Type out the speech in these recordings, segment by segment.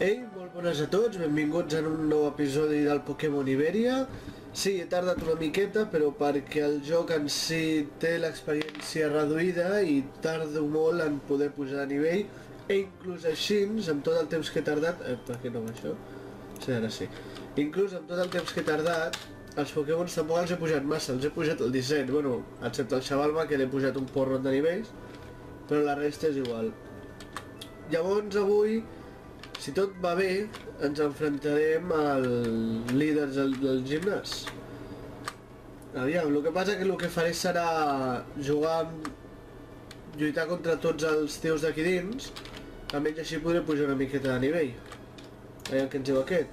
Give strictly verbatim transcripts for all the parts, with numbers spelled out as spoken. Ei, molt bones a tots, benvinguts en un nou episodi del Pokémon Iberia. Sí, he tardat una miqueta, però perquè el joc en si té l'experiència reduïda i tardo molt en poder pujar de nivell, i inclús així, amb tot el temps que he tardat... Eh, per què no va això? Sí, ara sí. Inclús amb tot el temps que he tardat, els Pokémon tampoc els he pujat massa, els he pujat el disset, bueno, excepte el Xavalba, que l'he pujat un porron de nivells, però la resta és igual. Llavors, avui... Si tot va bé, ens enfrontarem al líder del, del gimnàs. Aviam, el que passa que el que faré serà jugar amb... lluitar contra tots els tios d'aquí dins, almenys així podré pujar una miqueta de nivell. Aviam què ens diu aquest.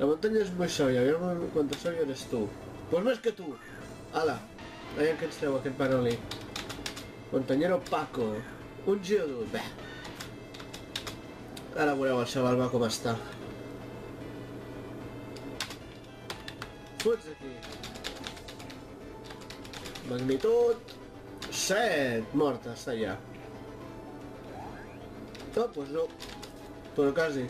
La muntanya és molt sòvia, aviam quanta sòvia eres tu. Pues més que tu! Hala! Aviam què ens treu aquest panoli. Montañero Paco. Un Geodude, bé. Ara veureu el Xavalba com està. Fots aquí. Magnitud... set! Morta, està allà. No, doncs no. Però quasi.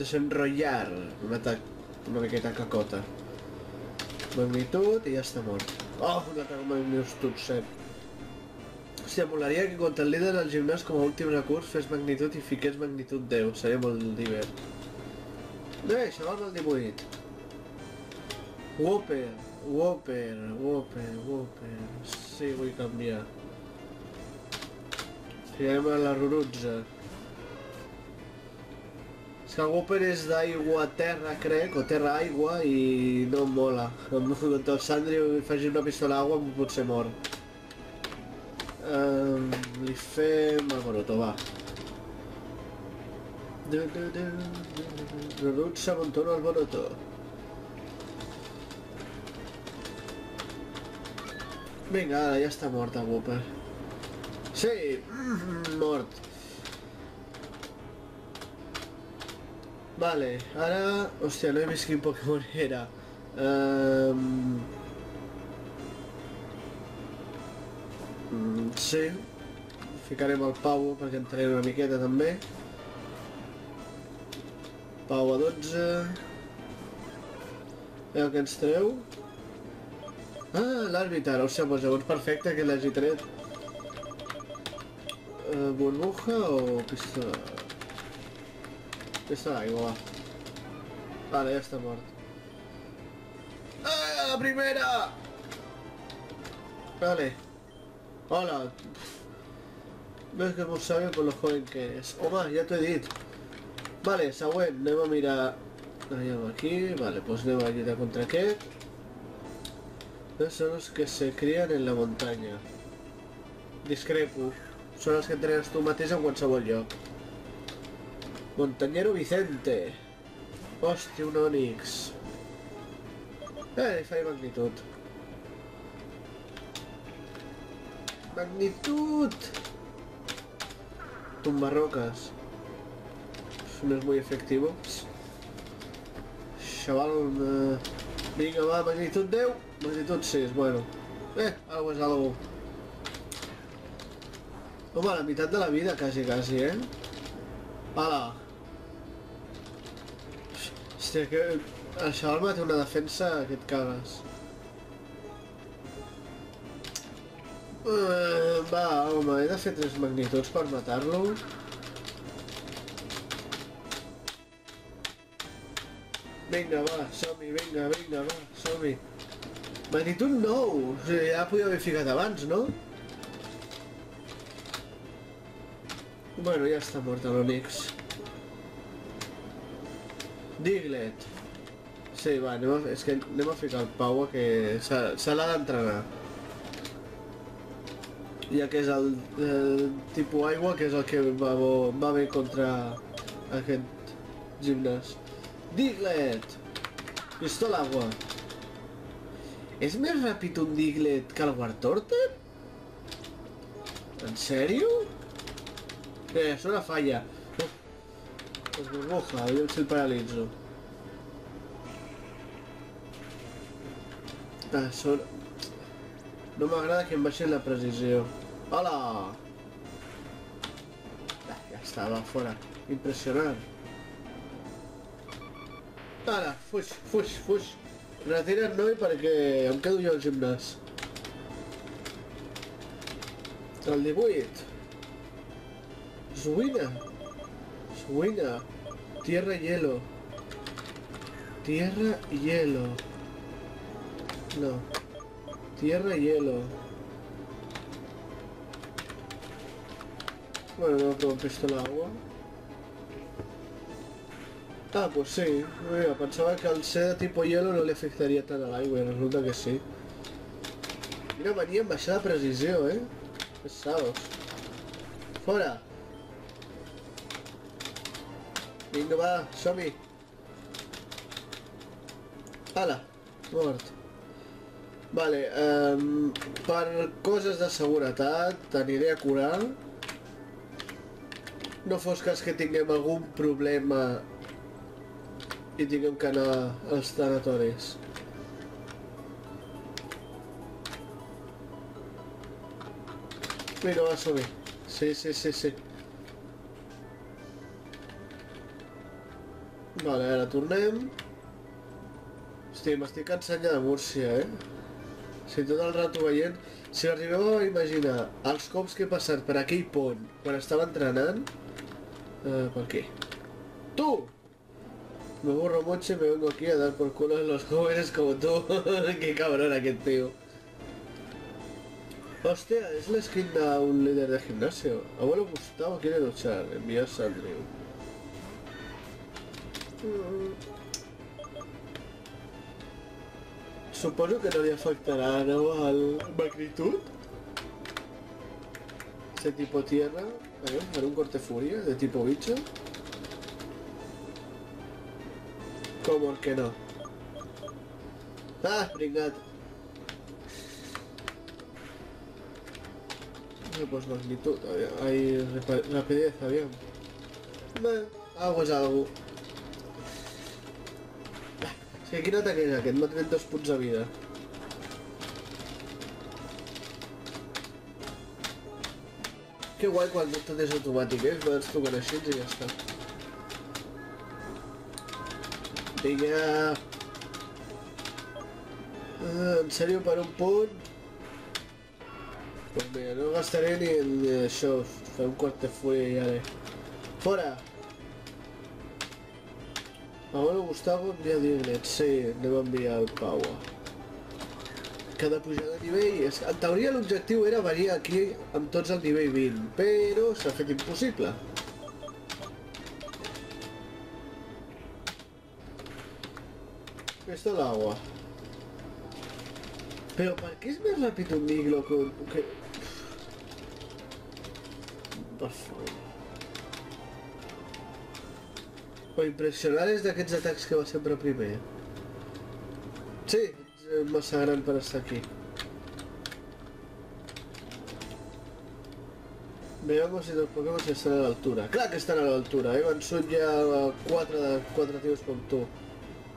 Desenrotllar. Un atac una miqueta cacota. Magnitud i ja està mort. Oh, un atac magnitud set. Hòstia, molaria que contra el líder del gimnàs com a últim recurs fes magnitud i fiqués magnitud deu. Seria molt divert. Bé, això va el divuit. Wooper, Wooper, Wooper, Wooper. Sí, vull canviar. Tirem a la rurutza. És que el Wooper és d'aigua-terra, crec, o terra-aigua, i no em mola. Quan el Sandri li faci una pistola d'aigua potser mor. Um, li fem el Boroto, va. Reduït s'amuntono al Boroto. Vinga, ara ja està mort el Wooper. Sí, mm, mort. Vale, ara... Hòstia, no he vist quin Pokémon era. Um... Mm, sí. Ficarem el Pau perquè entrarem una miqueta també. Pau a dotze. Veu que ens treu. Ah, l'àrbitre. Hòstia, doncs llavors perfecte que l'hagi tret. Uh, burbuja o pistola? Aquesta d'aigua, va. Vale, ja està mort. Ah, la primera! Vale. Hola. Ves que molt sàvia per lo joven que és. Home, ja t'ho he dit. Vale, següent. Anem a mirar... Anem aquí. Vale, doncs anem a lluitar contra aquest. No són els que se crien en la muntanya. Discrepo. Són els que entrenes tu mateix en qualsevol lloc. Montañero Vicente. Hòstia, un Onix. Eh, faré magnitud. Magnitud! Tumbarrocas. No es muy efectivo. Xaval... Uh... Vinga, va, magnitud deu. Magnitud sis, bueno. Eh, algo és algo. Home, la meitat de la vida, quasi, quasi, eh? Hala! Hòstia, que... el Xavalba té una defensa que et cagues. Uh, va, home, he de fer tres magnituds per matar-lo. Vinga, va, som-hi, vinga, vinga, va, som-hi. Magnitud nou! O sigui, ja la podia haver ficat abans, no? Bueno, ja està mort l'Onix. Diglett. Sí, va, anem a, és que anem a ficar el Pau que se l'ha d'entrenar. Ja que és el, el tipus aigua, que és el que va, va bé contra aquest gimnàs. Diglett! Pistola agua. És més ràpid un Diglett que el Wartortle? En sèrio? Eh, és una falla. Es burbuja, aviam si el paralitzo. está solo. No me agrada que me vayan la precisión. ¡Hala! Ya estaba fuera. Impresionar. ¡Hala! ¡Fush! ¡Fush! ¡Fush! Retirar no hay para que... Em quedo jo al gimnàs. El divuit. Suïna. Suïna. Tierra y hielo. Tierra y hielo. No. Tierra y hielo. Bueno, no tengo pistola agua. Ah, pues sí. Mira, pensaba que al ser de tipo hielo no le afectaría tan al aire. Resulta que sí. Mira, venía en baixada precisión, eh. Pesados. Fora. Vinga, va, som-hi. Hala, mort. Vale, um, per coses de seguretat t'aniré a curar. No fos cas que tinguem algun problema i tinguem que anar als tanatoris. Vinga, va, som-hi. Sí, sí, sí, sí. Vale, ara tornem. Hosti, m'estic cansant ja de Múrcia, eh? Si tot el rato veient... Si arribeu a imaginar els cops que he passat per aquell pont quan estava entrenant... Eh, per aquí. Tu! Me burro mucho y me vengo aquí a dar por culo a los jóvenes como tú. Que cabrón aquest tío. Hostia, es la skin de un líder de gimnasio. Abuelo Gustavo quiere luchar. Envía a Sandri. Suposo que no li afectarà, no, a la magnitud. Ese tipo tierra. A ver, para un corte furia de tipo bicho. Como el que no. Ah, Springat. No, pues magnitud. Hay rapidez, avión. Bueno, algo es algo. És que quin atac és aquest? M'ha tret dos punts de vida. Que guai quan tot és automàtic, eh? Ens toquen així i ja està. Vinga! En sèrio, per un punt? Doncs mira, no gastaré ni en això. Fem un quart de full i ara. Fora! Abuelo Gustavo envia a Diglett, sí, anem a enviar el Pau. Cada pujada de nivell... En teoria l'objectiu era venir aquí amb tots al nivell vint, però s'ha fet impossible. Aquesta l'aigua. Però per què és més ràpid un Nuzloke que... Per favor. O impressionar és d'aquests atacs que va sempre primer. Sí, és massa gran per estar aquí. Veamos si los Pokémon estan a l'altura. Clar que estan a l'altura, eh? Van sud ja quatre tios com tu.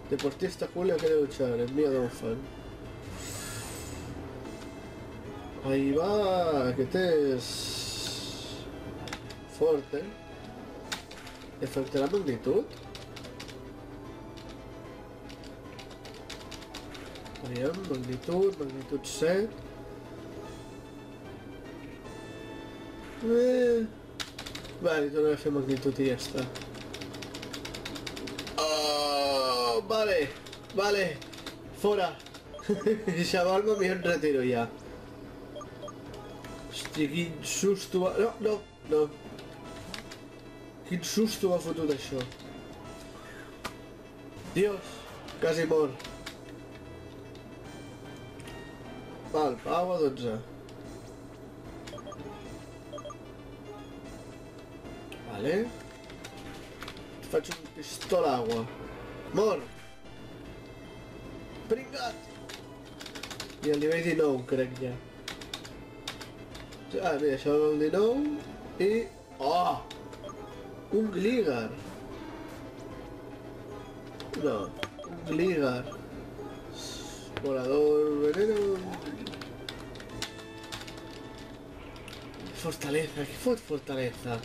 Deportista Julio quiere luchar, envia Donfan. Ahí va, aquest és... fort, eh? Afectarà magnitud? Aviam, magnitud, magnitud set. Eh. Vale, tornem a fer magnitud i ja està. Oh, vale, vale, fora. Xavalba, millor em retiro ja. Hosti, quin susto... No, no, no. Quin susto m'ha fotut això. Dios, quasi mor. Val, Pau a dotze. Vale. Et faig un pistola agua. Mor. Pringat. I el nivell dinou, crec ja. Ah, mira, això era el dinou i... Oh! Un Gligar. No, un Gligar. Volador, veneno. Fortaleza, ¿qué fue fortaleza?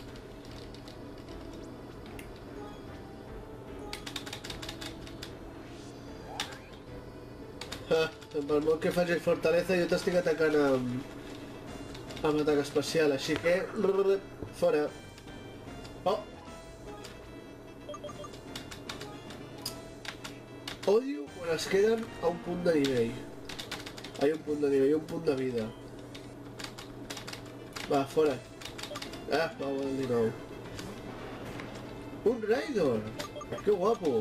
Ja, amb el món que faig fortaleza jo t'estic atacant amb amb atac especial, així que fora. Oh. Odio quan es queden a un punt de nivell. Hay un punt de nivell, un punt de vida. Va, fora. Ah, va, el dinou. Un Raidor! Que guapo!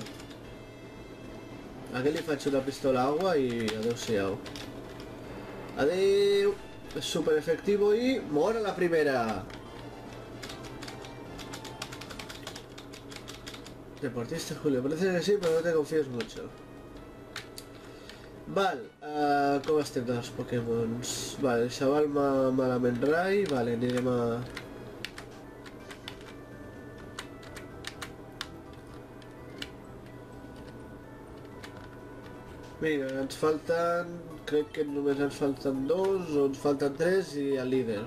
Aquest li faig una pistola a agua i adeu-siau. Adeu! És super efectivo i mor a la primera! Deportista Julio, parece que sí, pero no te confíes mucho. Vale, uh, com estem de los Pokémon? Vale, el Xavalba malament rai, vale, anirem a... Mira, ens falten... crec que només ens falten dos, o ens falten tres i el líder.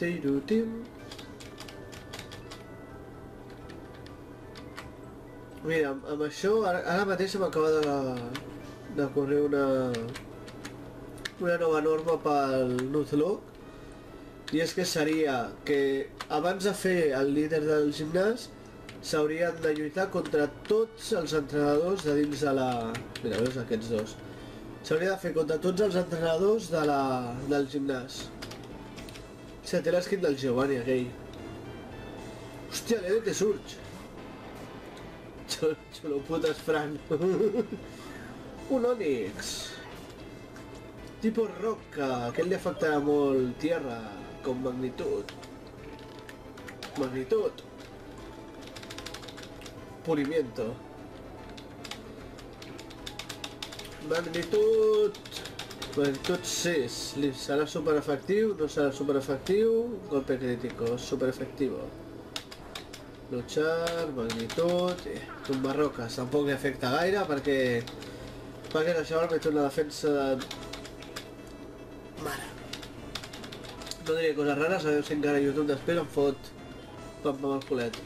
Teirutim. Mira, amb això, ara, ara mateix m'acaba de, de correr una, una nova norma pel Nuzloke i és que seria que abans de fer el líder del gimnàs s'haurien de lluitar contra tots els entrenadors de dins de la... Mira, veus aquests dos? S'hauria de fer contra tots els entrenadors de la, del gimnàs. Se té l'esquin del Giovanni aquell. Hòstia, l'he de que surge. Xulo putes, Fran. Un Onix. Tipo roca. Aquest li afectarà molt tierra. Com magnitud. Magnitud. Pulimiento. Magnitud. Magnitud sis. Li serà super efectiu. No serà super efectiu. Golpe crítico. Super efectivo. Luchar, magnitud, tombar roques, tampoc li afecta gaire perquè perquè la Xavalba té una defensa de... mare. No diré coses rares, sabeu si encara YouTube després em fot pam pam al culet.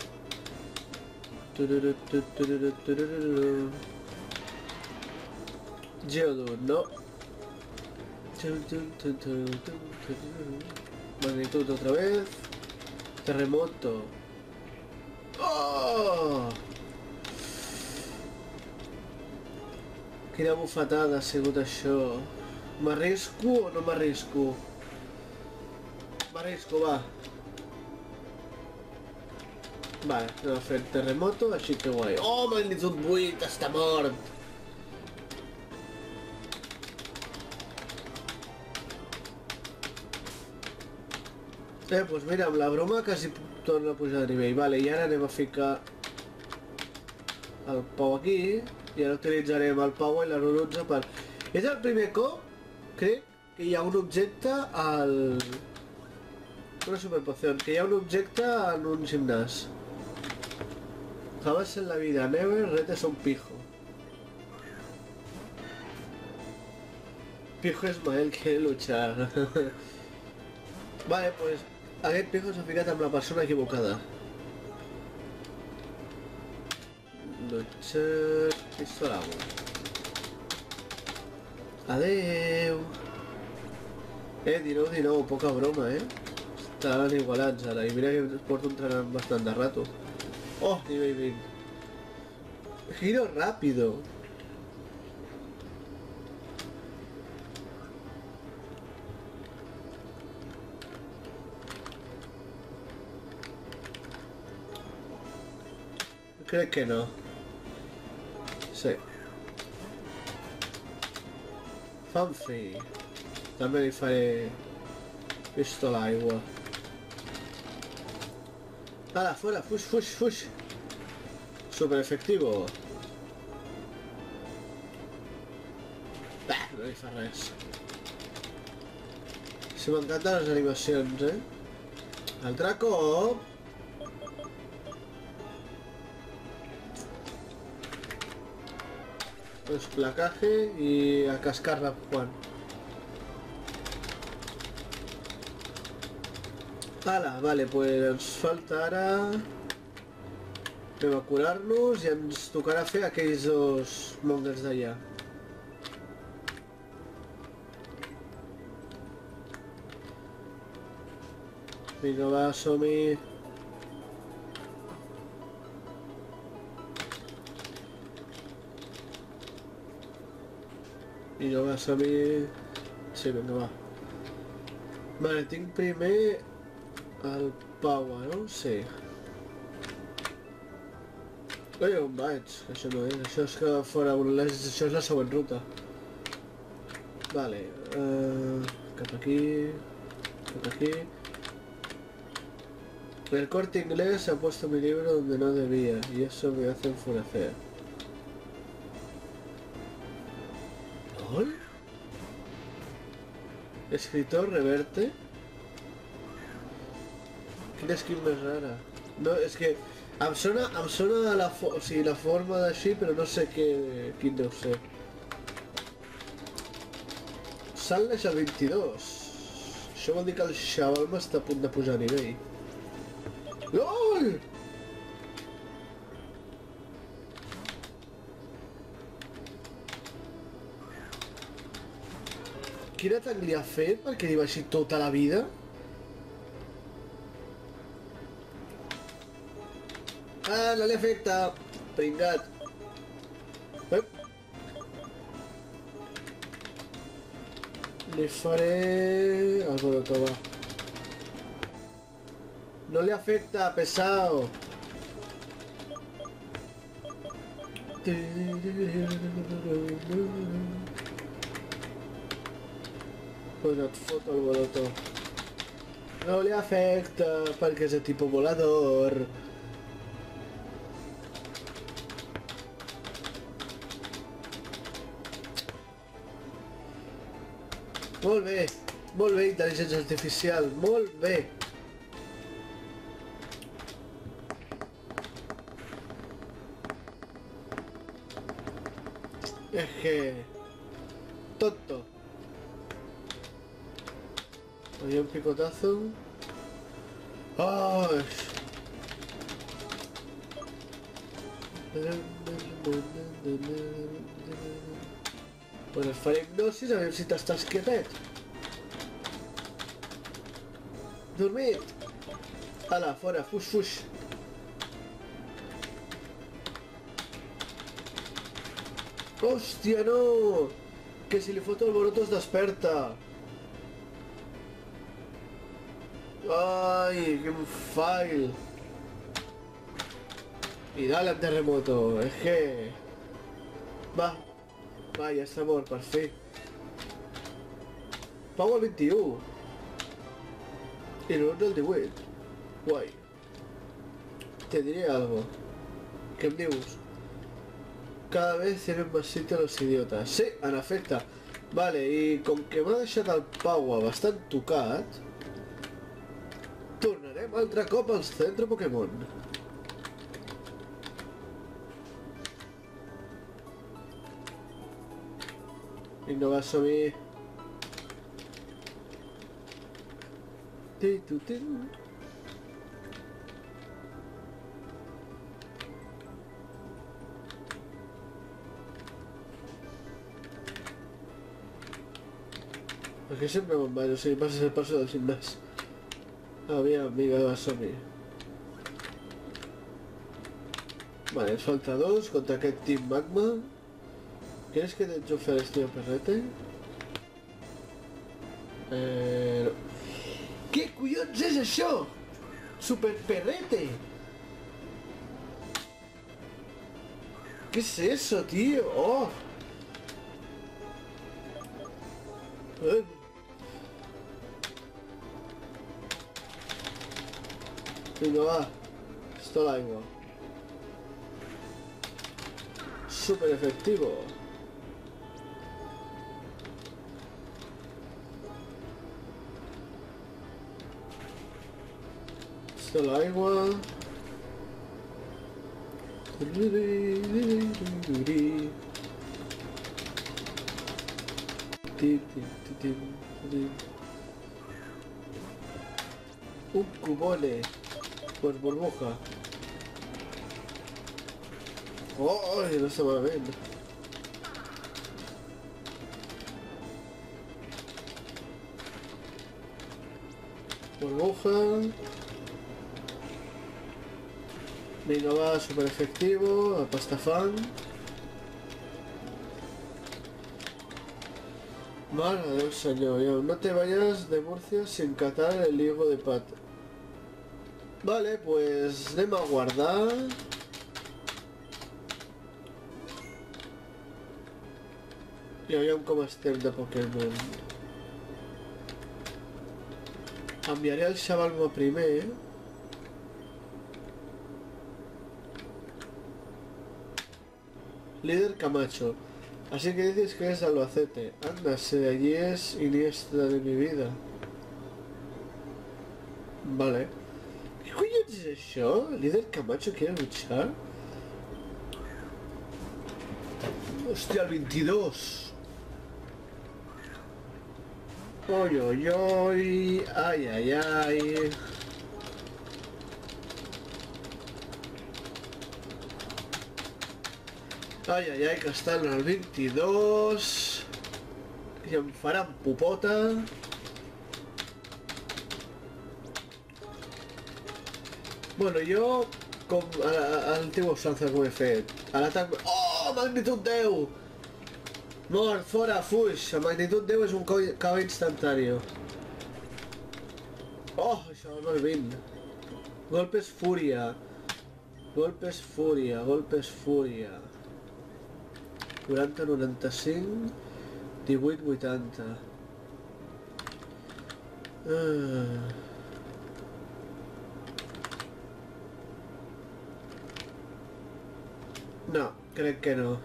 Geodun, no. Magnitud otra vez. Terremoto. Oh! Quina bufetada ha sigut això. M'arrisco o no m'arrisco? M'arrisco, va. Vale, no ha fet terremoto, així que guai. Oh, magnitud vuit, està mort! Eh, doncs mira, amb la broma quasi torna a pujar de nivell. Vale, i ara anem a ficar el Pau aquí. I ara utilitzarem el Pau i l'Arununza per... És el primer cop, crec, que hi ha un objecte al... Una superpoció, que hi ha un objecte en un gimnàs. Jamás en la vida, never, retes a un pijo. Pijo Esmael quiere luchar. Vale, pues... Aquest pijo s'ha ficat amb la persona equivocada. Dotxer... pistola. Adeu! Eh, dinou dinou, poca broma, eh? Estaran igualats ara, i mira que porto entrenant bastant de rato. Oh, nivell vint. Giro rápido. Crec que no. Sí. Fanfi. També li faré... pistola aigua. Ara, fora, fuix, fuix, fuix. Super efectivo. Bah, no li fa res. Si m'encanten les animacions, eh? Altre cop... Pues placaje y a cascarla, Juan. Ala, vale, pues ens falta ara evacuar-los i ens tocarà fer aquells dos mongers d'allà. Vinga, va, som-hi. Vinga, va, som-hi. Sí, vinga, va. Vale, tinc primer... el Pau, no? Sí. Oi, on vaig? Això no és, això és que fora un les... això és la següent ruta. Vale, uh, cap aquí, cap aquí. El Corte Inglés ha puesto mi libro donde no debía, y eso me hace enfurecer. ¿Gol? Escritor Reverte. Quina skin més rara. No, és que em sona, em sona la, fo o sigui, la forma d'així, però no sé què, quin deu ser. Salt-Lex a vint-i-dos. Això vol dir que el Xavalba està a punt de pujar a nivell. LOL! Quin atac li ha fet perquè li va així tota la vida? Ah, no le afecta. Pringat. Eh? Le faré... al Boroto, va. No le afecta, pesado. Pues et foto el Boroto. No le afecta perquè és de tipus volador. Molt bé, molt bé, intel·ligència artificial, molt bé. És que... tonto. Había un picotazo. ¡Ay! Pues et faré hipnosis a veure si t'estàs quietet. Dormit! Ala, fora, fuix, fuix. Hòstia, no! Que si li foto el Boroto es desperta. Ai, que un fail. I dale al terremoto, és que... va. Va, ja està mort, per fi. Pau al vint-i-u. I l'onze al divuit. Guai. Te diré algo. Què em dius? Cada vez tienen más sitio los idiotas. Sí, en efecte. Vale, i com que m'ha deixat el Pau bastant tocat... tornarem altre cop al centre Pokémon. I no va som-hi. Perquè sempre me'n vaig, o sigui, passes el passo del gimnàs. Aviam, vinga, va som-hi. Vale, ens falta dos contra aquest Team Magma. ¿Quieres que te enchufe al Superperrete? Eh... ¿Qué collons és això? Superperrete. ¿Qué es eso, tío? Oh. Eh. Vinga, va. Esto a l'aigua. Super efectivo. La agua. Un cubole por burbuja. Oh, no se va a ver. Burbuja. Venga, va, super efectivo, a Pastafán. Madre del señor, no te vayas de Murcia sin catar el higo de pato. Vale, pues demos a guardar. Y había un comester de Pokémon. Cambiaré al Xavalba primero. Líder Camacho. Así que dices que es de Albacete. Ándase, allí es Iniesta de mi vida. Vale. ¿Qué coño es eso? ¿Líder Camacho quiere luchar? Hostia, el veintidós. Oy, oy, oy. Ay, ay, ay. Ay, ay, ay, que están al veintidós. Y en farán pupota. Bueno, yo con al antiguo Sanza que me fe. Al ataque. ¡Oh! Magnitud deu! Mort, fora, fuix. La magnitud deu és un cava instantáneo. Oh, això no és vint. Golpes fúria. Golpes fúria, golpes fúria. quaranta, noranta-cinc, divuit, vuitanta. Ah. No, crec que no.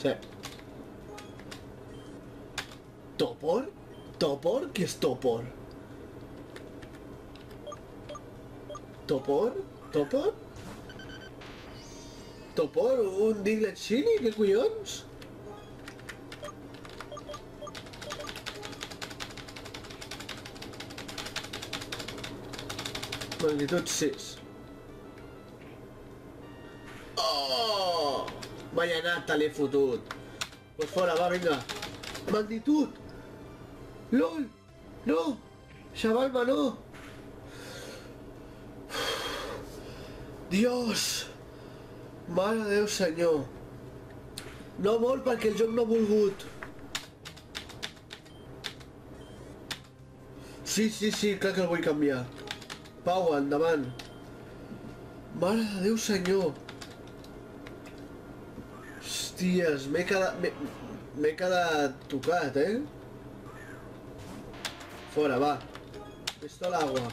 Sí. ¿Topor? ¿Topor? ¿Qué es Topor? ¿Topor? ¿Topor? Topor, un Diglett Shiny, que collons? Magnitud sis. Oh! Vaya nata l'he fotut. Pues fora, va, vinga. Magnitud! Lol! No! Xavalba, no! Dios! Mare de Déu senyor. No molt perquè el joc no ha volgut. Sí, sí, sí, clar que el vull canviar. Pau, endavant. Mare de Déu senyor. Hòsties, m'he quedat... m'he quedat tocat, eh? Fora, va. Pistola agua.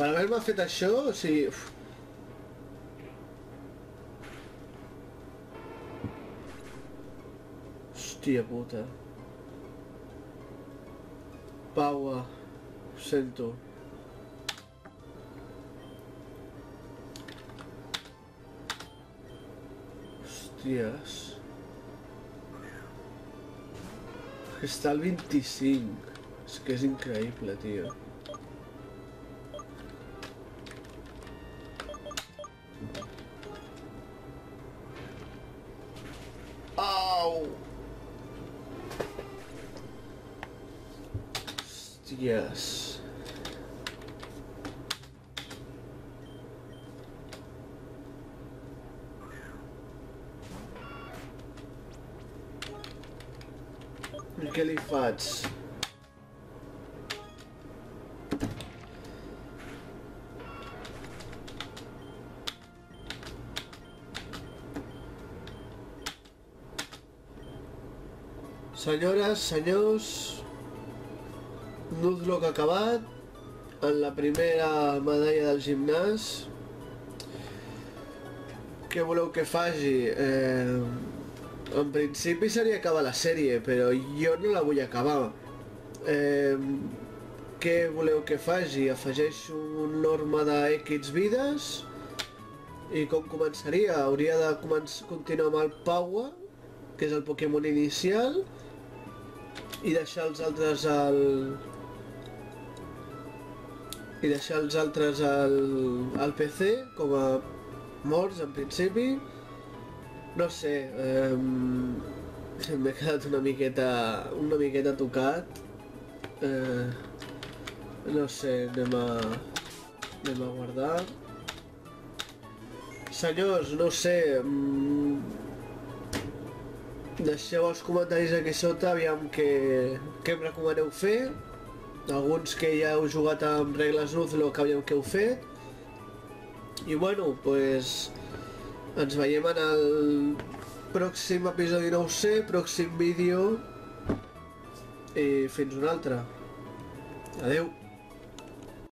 Per haver-me fet això, o sigui... Hòstia puta. Pau, ho sento. Hòsties. Està al vint-i-cinc. És que és increïble, tio. Yes. Què li faig? Senyores, senyors, Nuzloke acabat, en la primera medalla del gimnàs. Què voleu que faci? Eh, en principi seria acabar la sèrie, però jo no la vull acabar. Eh, què voleu que faci? Afegeixo un norma de X vides I com començaria? Hauria de continuar amb el Paua, que és el Pokémon inicial, i deixar els altres al... i deixar els altres al... al P C, com a morts, en principi. No sé, m'he quedat una miqueta... una miqueta tocat. No sé, anem a... anem a guardar. Senyors, no ho sé, deixeu els comentaris aquí sota, aviam què em recomaneu fer. Alguns que ja heu jugat amb regles Nuzloke, aviam què heu fet. I bueno, doncs ens veiem en el pròxim episodi, no ho sé, pròxim vídeo, i fins un altre. Adeu.